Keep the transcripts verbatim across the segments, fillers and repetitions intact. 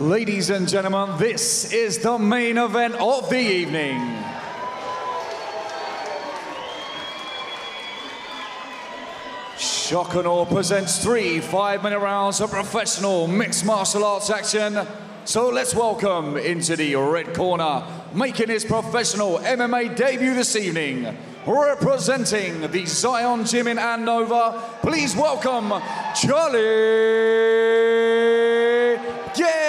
Ladies and gentlemen, this is the main event of the evening. Shock N Awe presents three five-minute rounds of professional mixed martial arts action. So let's welcome into the red corner, making his professional M M A debut this evening, representing the Zion Gym in Andover, please welcome Charlie Guest.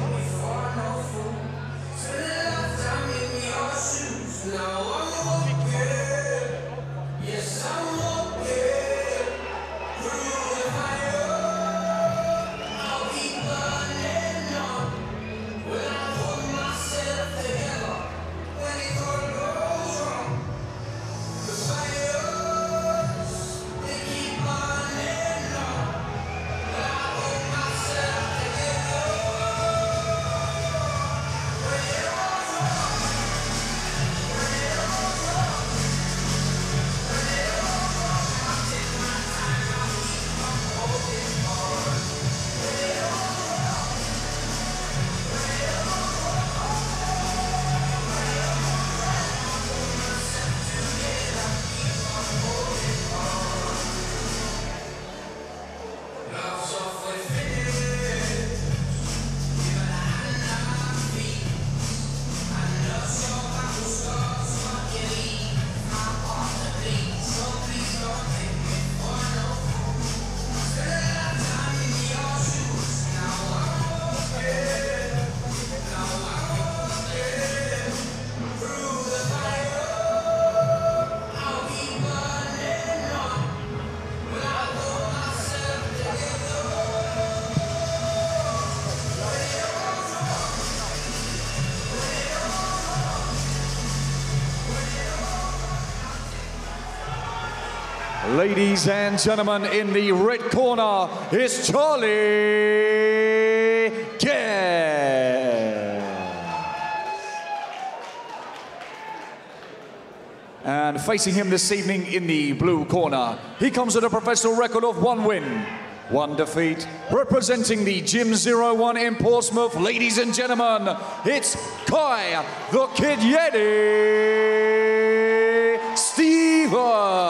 Ladies and gentlemen, in the red corner is Charlie Guest. And facing him this evening in the blue corner, he comes with a professional record of one win, one defeat. Representing the Gym zero one in Portsmouth, ladies and gentlemen, it's Kye the Kid Yeti Stevens.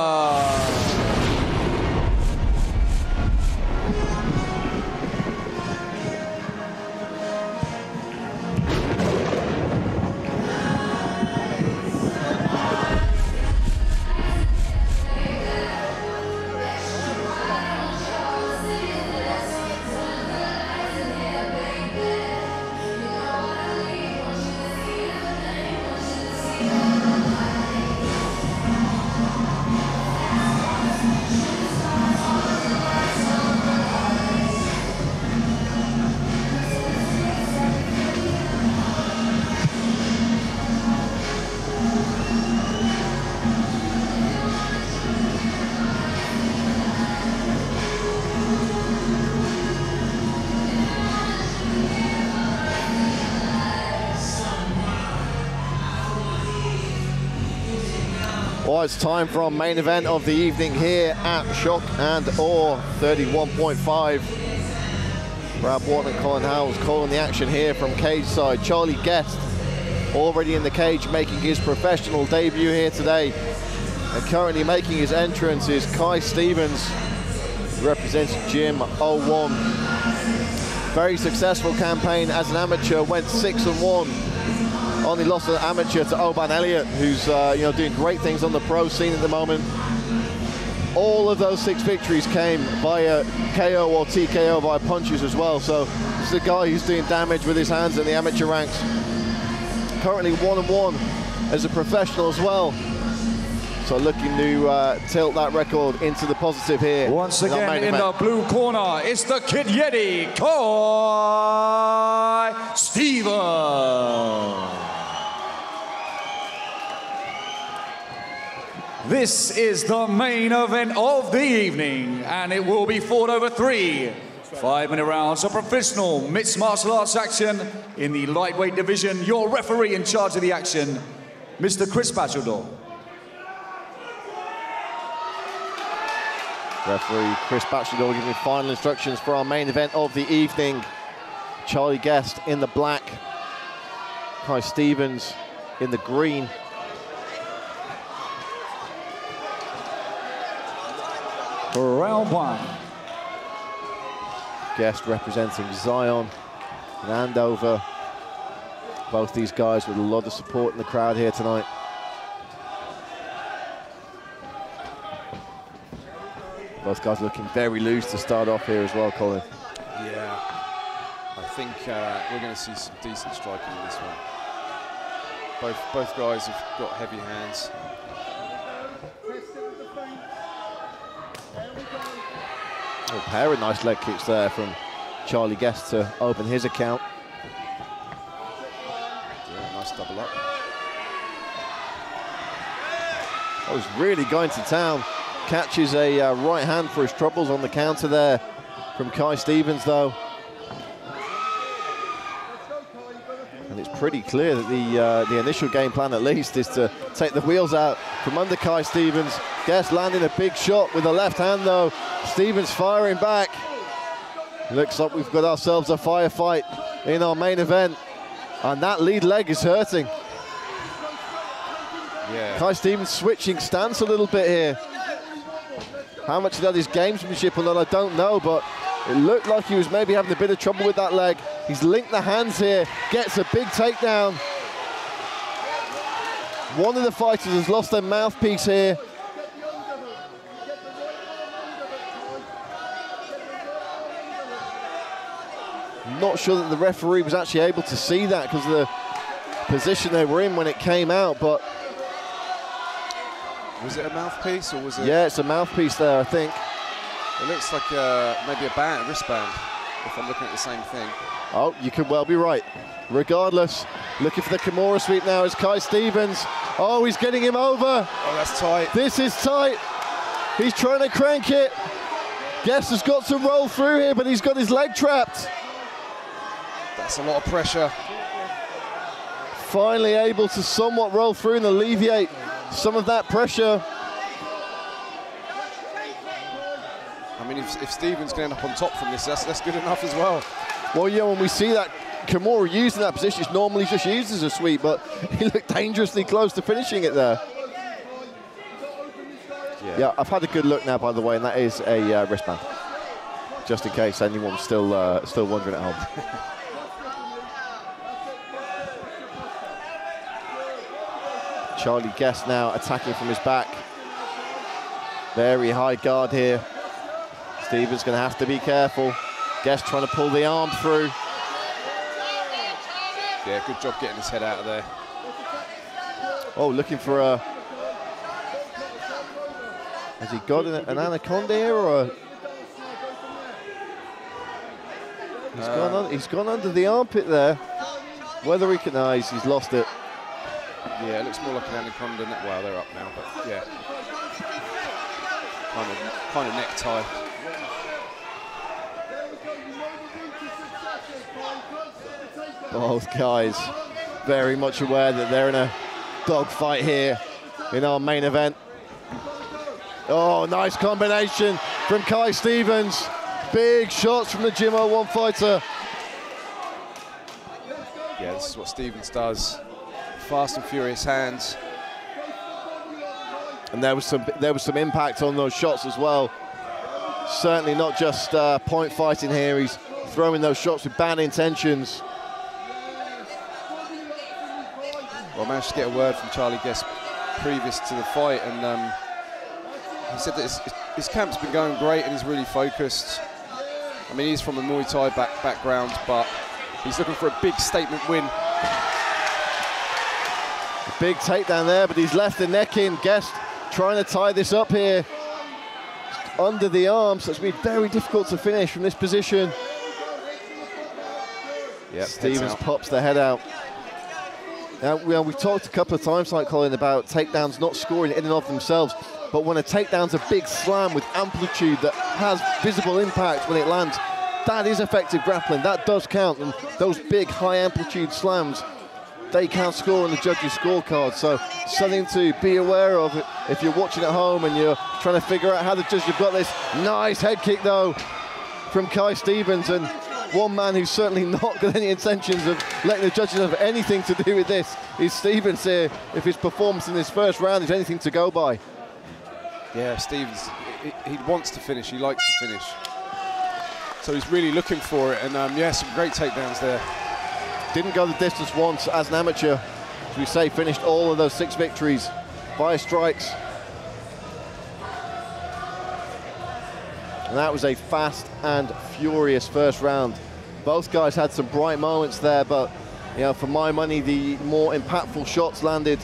It's time for our main event of the evening here at Shock N Awe thirty-one point five. Brad Wharton and Colin Howells calling the action here from cage side. Charlie Guest already in the cage, making his professional debut here today. And currently making his entrance is Kye Stevens, who represents Gym zero one. Very successful campaign as an amateur, went six and one. Only lost an amateur to Oban Elliott, who's uh, you know, doing great things on the pro scene at the moment. All of those six victories came via K O or T K O, via punches as well. So this is a guy who's doing damage with his hands in the amateur ranks. Currently one and one as a professional as well. So looking to uh, tilt that record into the positive here. Once again in the blue corner, it's the Kid Yeti, Kye Stevens. This is the main event of the evening, and it will be fought over three Five-minute rounds of professional mixed martial arts action in the lightweight division. Your referee in charge of the action, Mister Chris Batchelor. Referee Chris Batchelor giving final instructions for our main event of the evening. Charlie Guest in the black, Kye Stevens in the green. For round one. Guest representing Zion and Andover. Both these guys with a lot of support in the crowd here tonight. Both guys looking very loose to start off here as well, Colin. Yeah, I think uh, we're going to see some decent striking in this one. Both, both guys have got heavy hands. A pair of nice leg kicks there from Charlie Guest to open his account. Yeah, nice double up. Oh, he's really going to town. Catches a uh, right hand for his troubles on the counter there from Kye Stevens, though. And it's pretty clear that the uh, the initial game plan, at least, is to take the wheels out from under Kye Stevens. Guest landing a big shot with the left hand, though. Stevens firing back. Looks like we've got ourselves a firefight in our main event. And that lead leg is hurting. Yeah. Kye Stevens switching stance a little bit here. How much of that is gamesmanship or not, I don't know, but it looked like he was maybe having a bit of trouble with that leg. He's linked the hands here, gets a big takedown. One of the fighters has lost their mouthpiece here. Not sure that the referee was actually able to see that because of the position they were in when it came out, but... Was it a mouthpiece or was it... Yeah, it's a mouthpiece there, I think. It looks like uh, maybe a band, a wristband, if I'm looking at the same thing. Oh, you could well be right. Regardless, looking for the Kimura sweep now is Kye Stevens. Oh, he's getting him over. Oh, that's tight. This is tight. He's trying to crank it. Guest has got to roll through here, but he's got his leg trapped. That's a lot of pressure. Finally able to somewhat roll through and alleviate some of that pressure. I mean, if, if Stevens can end up on top from this, that's, that's good enough as well. Well, yeah, when we see that Kimura used in that position, it's normally just used as a sweep, but he looked dangerously close to finishing it there. Yeah, yeah, I've had a good look now, by the way, and that is a uh, wristband. Just in case anyone's still, uh, still wondering at home. Charlie Guest now attacking from his back. Very high guard here. Stevens going to have to be careful. Guest trying to pull the arm through. Yeah, good job getting his head out of there. Oh, looking for a... Has he got an, an anaconda here or a... He's, uh, gone on, he's gone under the armpit there. Whether he can... No, he's, he's lost it. Yeah, it looks more like an anaconda. Well, they're up now, but yeah. Kind of, kind of necktie. Both guys very much aware that they're in a dogfight here in our main event. Oh, nice combination from Kye Stevens. Big shots from the Gym oh one fighter. Yeah, this is what Stevens does. Fast and furious hands, and there was some there was some impact on those shots as well. Certainly not just uh, point fighting here. He's throwing those shots with bad intentions. Well, I managed to get a word from Charlie Guest previous to the fight, and um, he said that his, his camp's been going great and he's really focused. I mean, he's from a Muay Thai back, background, but he's looking for a big statement win. Big takedown there, but he's left the neck in. Guest trying to tie this up here. Under the arms, so it's going to be very difficult to finish from this position. Yep, Stevens pops the head out. Now, we, uh, we've talked a couple of times, like Colin, about takedowns not scoring in and of themselves, but when a takedown's a big slam with amplitude that has visible impact when it lands, that is effective grappling. That does count. And those big high amplitude slams, they can't score on the judges' scorecard. So something to be aware of if you're watching at home and you're trying to figure out how the judges have got this. Nice head kick though from Kye Stevens, and one man who's certainly not got any intentions of letting the judges have anything to do with this is Stevens here. If his performance in this first round is anything to go by. Yeah, Stevens, he, he wants to finish, he likes to finish. So he's really looking for it, and um, yeah, some great takedowns there. Didn't go the distance once as an amateur. As we say, finished all of those six victories via strikes. And that was a fast and furious first round. Both guys had some bright moments there, but you know, for my money, the more impactful shots landed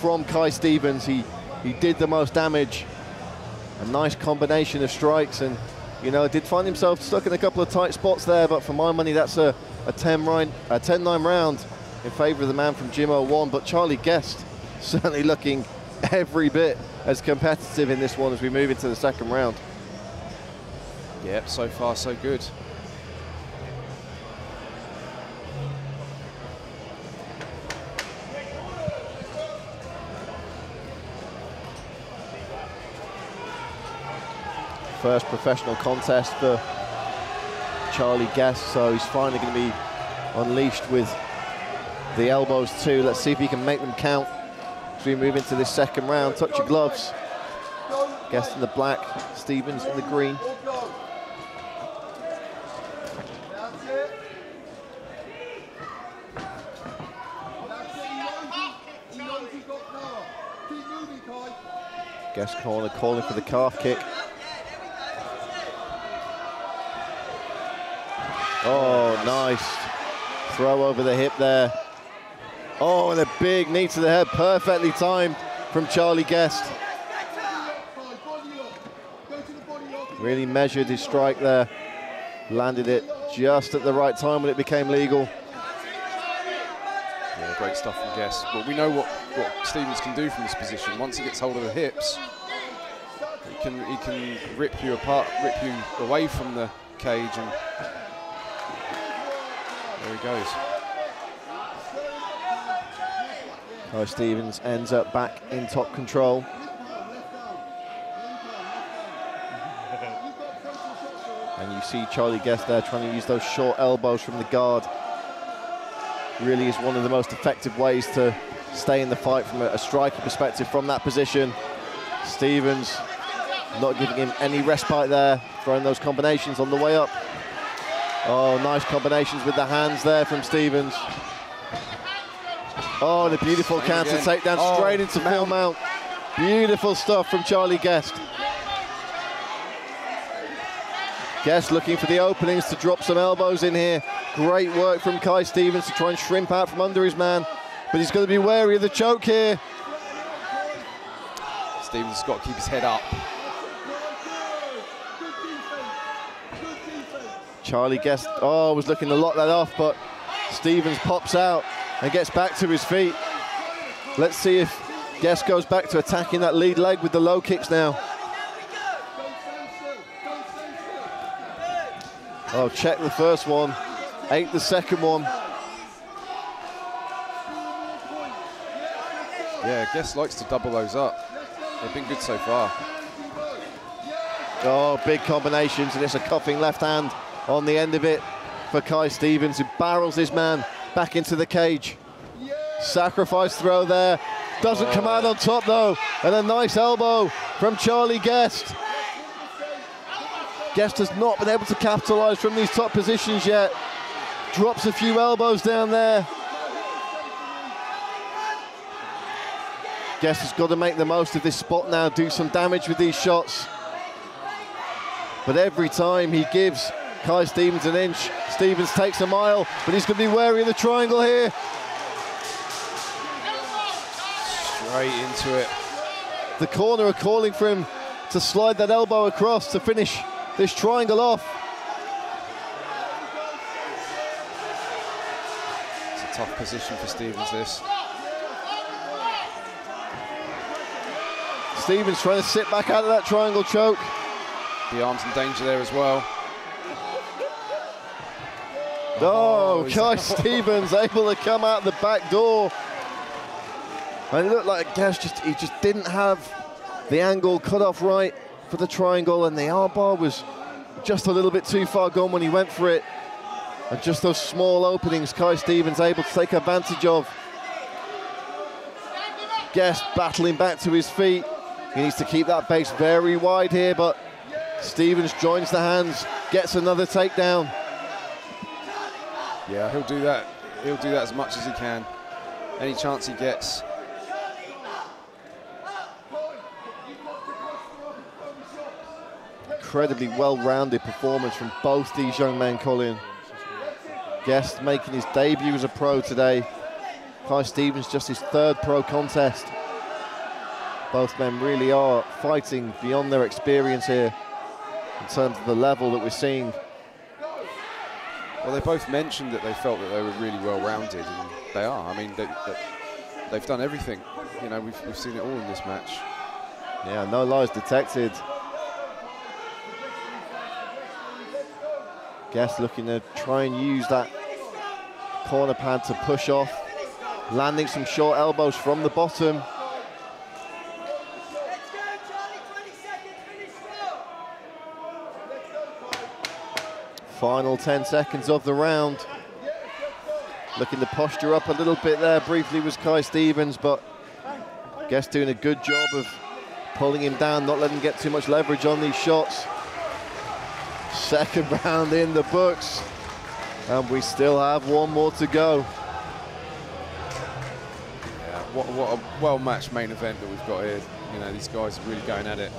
from Kye Stevens. He he did the most damage. A nice combination of strikes, and you know, did find himself stuck in a couple of tight spots there. But for my money, that's a a ten nine round in favour of the man from Gym oh one. But Charlie Guest certainly looking every bit as competitive in this one as we move into the second round. Yep, so far so good. First professional contest for Charlie Guest, so he's finally going to be unleashed with the elbows too. Let's see if he can make them count as we move into this second round. Touch your gloves. Guest in the black, Stevens in the green. Guest corner calling for the calf kick. Oh, nice throw over the hip there. Oh, and a big knee to the head, perfectly timed from Charlie Guest. Really measured his strike there, landed it just at the right time when it became legal. Yeah, great stuff from Guest, but we know what, what Stevens can do from this position. Once he gets hold of the hips, he can, he can rip you apart, rip you away from the cage, and there he goes. Oh, Stevens ends up back in top control. And you see Charlie Guest there trying to use those short elbows from the guard. Really is one of the most effective ways to stay in the fight from a, a striking perspective from that position. Stevens not giving him any respite there, throwing those combinations on the way up. Oh, nice combinations with the hands there from Stevens. Oh, and a beautiful Same counter again. takedown oh, straight into full mount. Beautiful stuff from Charlie Guest. Guest looking for the openings to drop some elbows in here. Great work from Kye Stevens to try and shrimp out from under his man, but he's going to be wary of the choke here. Stevens has got to keep his head up. Charlie Guest, oh, was looking to lock that off, but Stevens pops out and gets back to his feet. Let's see if Guest goes back to attacking that lead leg with the low kicks now. Oh, check the first one, ate the second one. Yeah, Guest likes to double those up. They've been good so far. Oh, big combinations, and it's a coughing left hand on the end of it for Kye Stevens, who barrels his man back into the cage. Yeah. Sacrifice throw there, doesn't oh. come out on top though, and a nice elbow from Charlie Guest. Guest has not been able to capitalise from these top positions yet. Drops a few elbows down there. Guest has got to make the most of this spot now, do some damage with these shots. But every time he gives Kye Stevens an inch, Stevens takes a mile, but he's going to be wary of the triangle here. Straight into it. The corner are calling for him to slide that elbow across to finish this triangle off. It's a tough position for Stevens, this. Stevens trying to sit back out of that triangle choke. The arm's in danger there as well. Oh, oh Kye Stevens able to come out the back door. And it looked like Guest just he just didn't have the angle cut off right for the triangle, and the armbar was just a little bit too far gone when he went for it. And just those small openings Kye Stevens able to take advantage of. Guest battling back to his feet. He needs to keep that base very wide here, but Stevens joins the hands, gets another takedown. Yeah, he'll do that. He'll do that as much as he can. Any chance he gets. Incredibly well-rounded performance from both these young men, Colin. Guest making his debut as a pro today. Kye Stevens just his third pro contest. Both men really are fighting beyond their experience here in terms of the level that we're seeing. Well, they both mentioned that they felt that they were really well-rounded, and they are. I mean, they, they, they've done everything. You know, we've, we've seen it all in this match. Yeah, no lies detected. Guest looking to try and use that corner pad to push off. Landing some short elbows from the bottom. Final ten seconds of the round. Looking to posture up a little bit there briefly was Kye Stevens, but Guest doing a good job of pulling him down, not letting him get too much leverage on these shots. Second round in the books, and we still have one more to go. Yeah, what, what a well-matched main event that we've got here. You know, these guys are really going at it.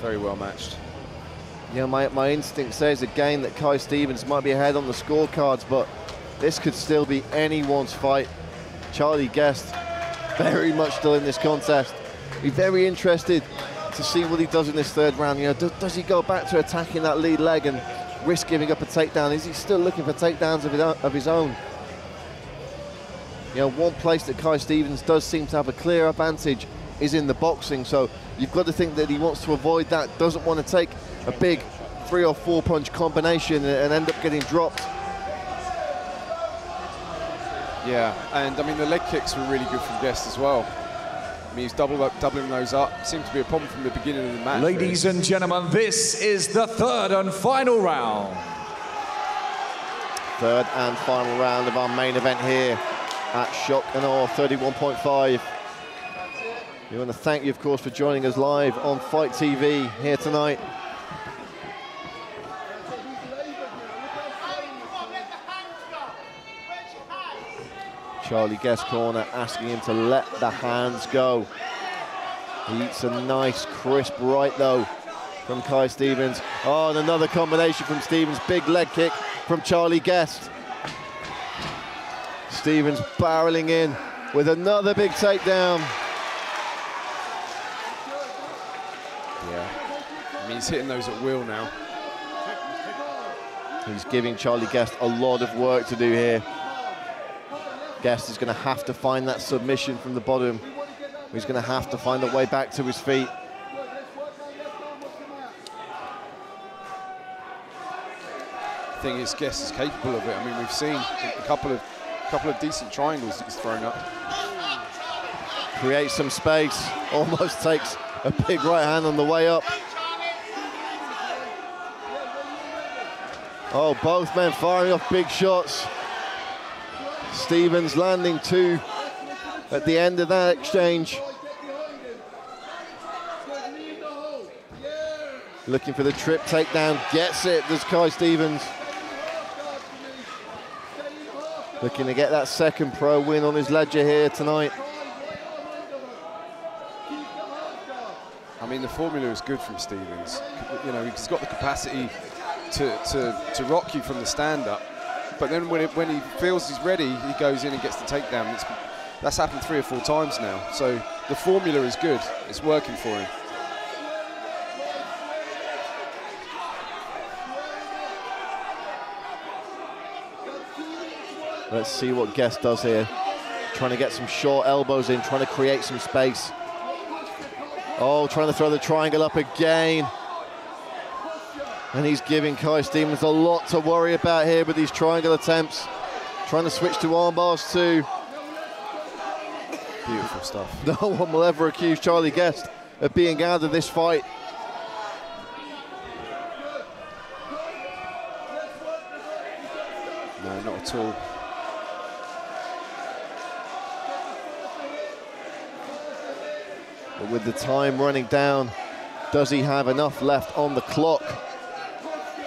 Very well-matched. Yeah, my, my instinct says again that Kye Stevens might be ahead on the scorecards, but this could still be anyone's fight. Charlie Guest very much still in this contest. Be very interested to see what he does in this third round. You know, does, does he go back to attacking that lead leg and risk giving up a takedown? Is he still looking for takedowns of his own? Of his own? You know, one place that Kye Stevens does seem to have a clear advantage is in the boxing, so you've got to think that he wants to avoid that, doesn't want to take a big three or four punch combination and end up getting dropped. Yeah, and I mean the leg kicks were really good from Guest as well. I mean he's doubled up, doubling those up. Seemed to be a problem from the beginning of the match. Ladies really. and gentlemen, this is the third and final round. Third and final round of our main event here at Shock N Awe thirty-one point five. We want to thank you, of course, for joining us live on Fight T V here tonight. Charlie Guest corner, asking him to let the hands go. He eats a nice crisp right, though, from Kye Stevens. Oh, and another combination from Stevens. Big leg kick from Charlie Guest. Stevens barreling in with another big takedown. Yeah, I mean, he's hitting those at will now. He's giving Charlie Guest a lot of work to do here. Guest is going to have to find that submission from the bottom. He's going to have to find a way back to his feet. The thing is, Guest is capable of it. I mean, we've seen a couple of, a couple of decent triangles he's thrown up. Creates some space, almost takes a big right hand on the way up. Oh, both men firing off big shots. Stevens landing two at the end of that exchange. Looking for the trip takedown, gets it, does Kye Stevens. Looking to get that second pro win on his ledger here tonight. I mean, the formula is good from Stevens. You know, he's got the capacity to, to, to rock you from the stand-up. But then when, it, when he feels he's ready, he goes in and gets the takedown. It's, that's happened three or four times now. So the formula is good. It's working for him. Let's see what Guest does here. Trying to get some short elbows in, trying to create some space. Oh, trying to throw the triangle up again. And he's giving Kye Stevens a lot to worry about here with these triangle attempts. Trying to switch to arm bars too. Beautiful stuff. No one will ever accuse Charlie Guest of being out of this fight. No, not at all. But with the time running down, does he have enough left on the clock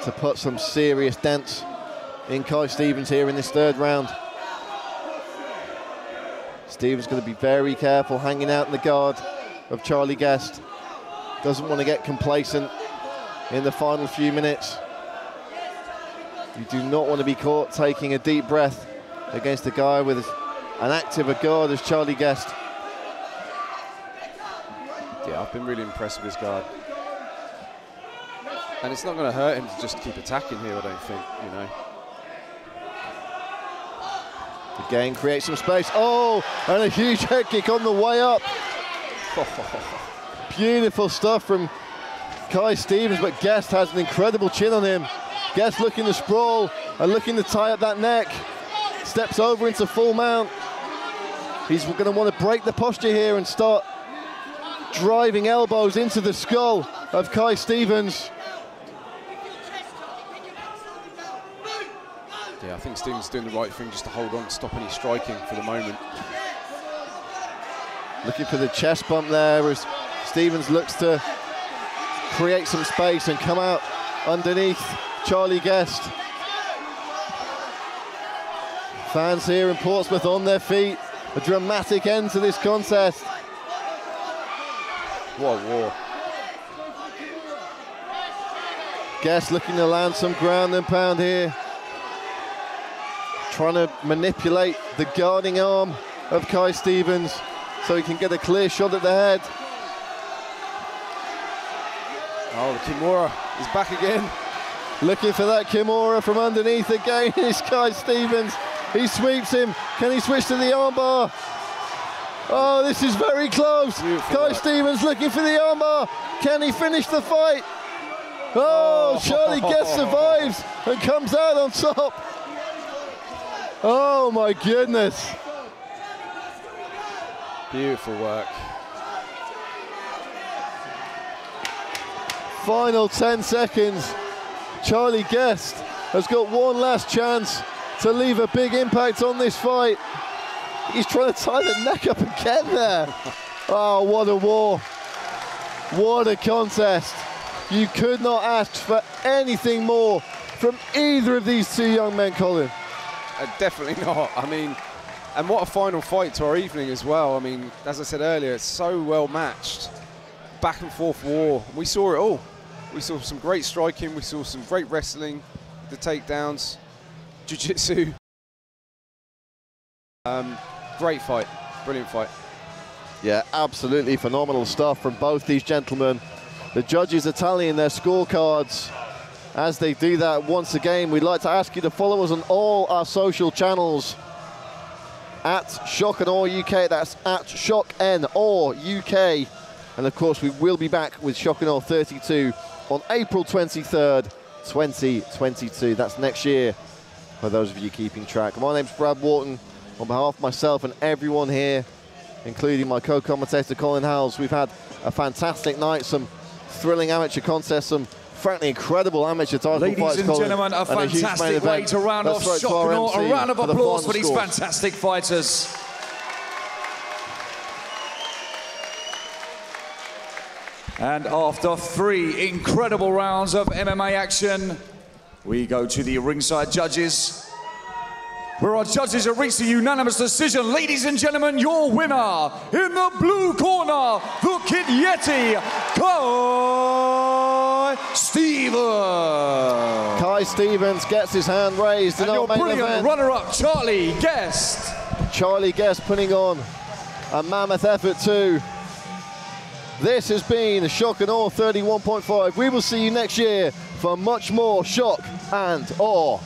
to put some serious dents in Kye Stevens here in this third round? Stevens going to be very careful hanging out in the guard of Charlie Guest. Doesn't want to get complacent in the final few minutes. You do not want to be caught taking a deep breath against a guy with an active a guard as Charlie Guest. Yeah, I've been really impressed with his guard. And it's not going to hurt him to just keep attacking here, I don't think, you know. Again, create some space. Oh, and a huge head kick on the way up. Beautiful stuff from Kye Stevens, but Guest has an incredible chin on him. Guest looking to sprawl and looking to tie up that neck. Steps over into full mount. He's going to want to break the posture here and start driving elbows into the skull of Kye Stevens. Yeah, I think Stevens is doing the right thing just to hold on, stop any striking for the moment. Looking for the chest bump there as Stevens looks to create some space and come out underneath Charlie Guest. Fans here in Portsmouth on their feet. A dramatic end to this contest. What a war. Guest looking to land some ground and pound here. Trying to manipulate the guarding arm of Kye Stevens so he can get a clear shot at the head. Oh, the Kimura is back again. Looking for that Kimura from underneath again. It's Kye Stevens. He sweeps him. Can he switch to the armbar? Oh, this is very close. Beautiful. Kye Stevens looking for the armbar. Can he finish the fight? Oh, Charlie Guest survives and comes out on top. Oh my goodness. Beautiful work. Final ten seconds. Charlie Guest has got one last chance to leave a big impact on this fight. He's trying to tie the neck up again there. Oh, what a war. What a contest. You could not ask for anything more from either of these two young men, Colin. Uh, definitely not. I mean, and what a final fight to our evening as well. I mean, as I said earlier, it's so well matched. Back and forth war. We saw it all. We saw some great striking. We saw some great wrestling, the takedowns, jiu-jitsu. Um, great fight. Brilliant fight. Yeah, absolutely phenomenal stuff from both these gentlemen. The judges are tallying their scorecards. As they do that, once again, we'd like to ask you to follow us on all our social channels. At Shock N Awe U K, that's at Shock N Awe U K. And of course, we will be back with Shock N Awe thirty-two on April twenty-third, twenty twenty-two. That's next year, for those of you keeping track. My name's Brad Wharton. On behalf of myself and everyone here, including my co-commentator Colin Howells, we've had a fantastic night, some thrilling amateur contests, some frankly incredible amateur title fights. Ladies and gentlemen, a fantastic way to round off Shock N Awe. A round of applause for these fantastic fighters. And after three incredible rounds of M M A action, we go to the ringside judges, where our judges have reached a unanimous decision. Ladies and gentlemen, your winner in the blue corner, the Kid Yeti, Kye Stevens. Kye Stevens gets his hand raised. And your brilliant runner-up, Charlie Guest. Charlie Guest putting on a mammoth effort too. This has been Shock N Awe thirty-one point five. We will see you next year for much more Shock and Awe.